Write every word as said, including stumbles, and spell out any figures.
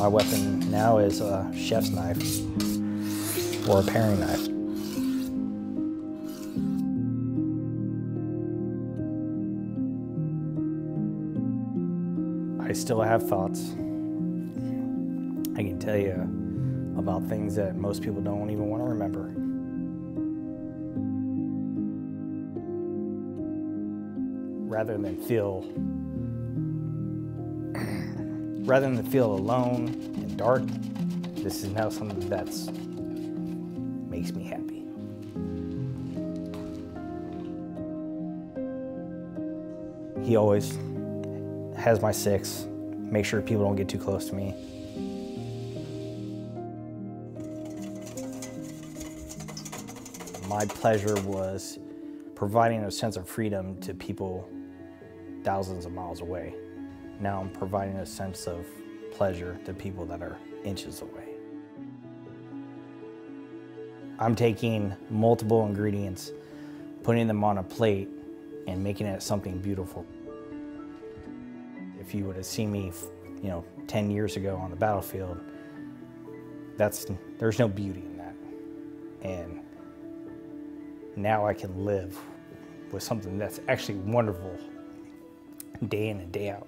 My weapon now is a chef's knife or a paring knife. I still have thoughts. I can tell you about things that most people don't even want to remember. Rather than feel, rather than feel alone and dark, this is now something that's makes me happy. He always has my six, make sure people don't get too close to me. My pleasure was providing a sense of freedom to people thousands of miles away. Now I'm providing a sense of pleasure to people that are inches away. I'm taking multiple ingredients, putting them on a plate, and making it something beautiful. If you would have seen me, you know, ten years ago on the battlefield, that's, there's no beauty in that. And now I can live with something that's actually wonderful day in and day out.